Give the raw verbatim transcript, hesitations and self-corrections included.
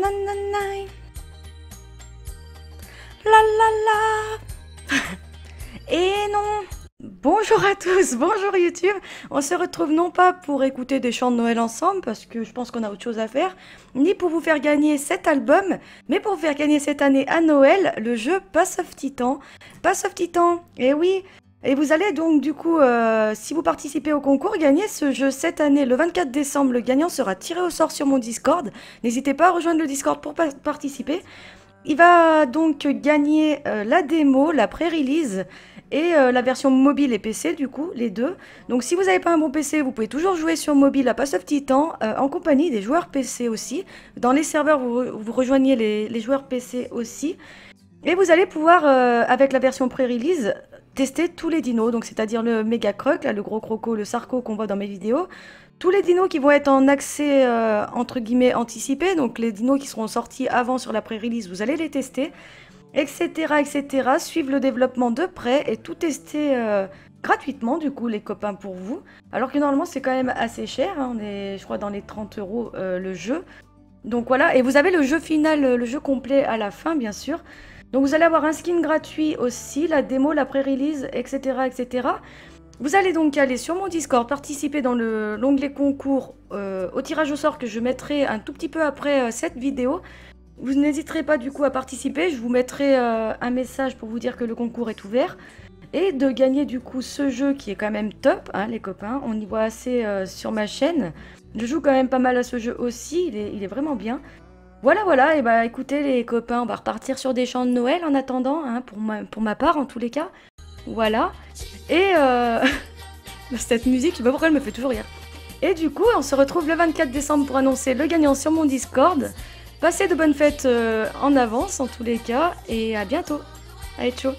La la la. La la la. Et non. Bonjour à tous, bonjour YouTube. On se retrouve non pas pour écouter des chants de Noël ensemble, parce que je pense qu'on a autre chose à faire, ni pour vous faire gagner cet album, mais pour vous faire gagner cette année à Noël, le jeu Path of Titans. Path of Titans, eh oui. Et vous allez donc du coup, euh, si vous participez au concours, gagner ce jeu cette année. Le vingt-quatre décembre, le gagnant sera tiré au sort sur mon Discord. N'hésitez pas à rejoindre le Discord pour pa- participer. Il va donc gagner euh, la démo, la pré-release et euh, la version mobile et P C du coup, les deux. Donc si vous n'avez pas un bon P C, vous pouvez toujours jouer sur mobile à Path of Titans euh, en compagnie des joueurs P C aussi. Dans les serveurs, vous, re vous rejoignez les, les joueurs P C aussi. Et vous allez pouvoir, euh, avec la version pré-release, tester tous les dinos, donc c'est-à-dire le méga croc, là, le gros croco, le sarco qu'on voit dans mes vidéos, tous les dinos qui vont être en accès euh, entre guillemets anticipé, donc les dinos qui seront sortis avant sur la pré-release, vous allez les tester, et cetera, et cetera. Suivre le développement de près et tout tester euh, gratuitement du coup les copains pour vous, alors que normalement c'est quand même assez cher, hein, on est je crois dans les trente euros euh, le jeu. Donc voilà, et vous avez le jeu final, le jeu complet à la fin bien sûr. Donc vous allez avoir un skin gratuit aussi, la démo, la pré-release, et cetera, et cetera. Vous allez donc aller sur mon Discord, participer dans l'onglet concours euh, au tirage au sort que je mettrai un tout petit peu après euh, cette vidéo. Vous n'hésiterez pas du coup à participer, je vous mettrai euh, un message pour vous dire que le concours est ouvert. Et de gagner du coup ce jeu qui est quand même top, hein, les copains, on y voit assez euh, sur ma chaîne. Je joue quand même pas mal à ce jeu aussi, il est, il est vraiment bien. Voilà, voilà, et bah écoutez les copains, on va repartir sur des chants de Noël en attendant, hein, pour, ma, pour ma part en tous les cas. Voilà, et euh... cette musique, je sais pas pourquoi elle me fait toujours rire. Et du coup, on se retrouve le vingt-quatre décembre pour annoncer le gagnant sur mon Discord. Passez de bonnes fêtes euh, en avance en tous les cas, et à bientôt. Allez, ciao.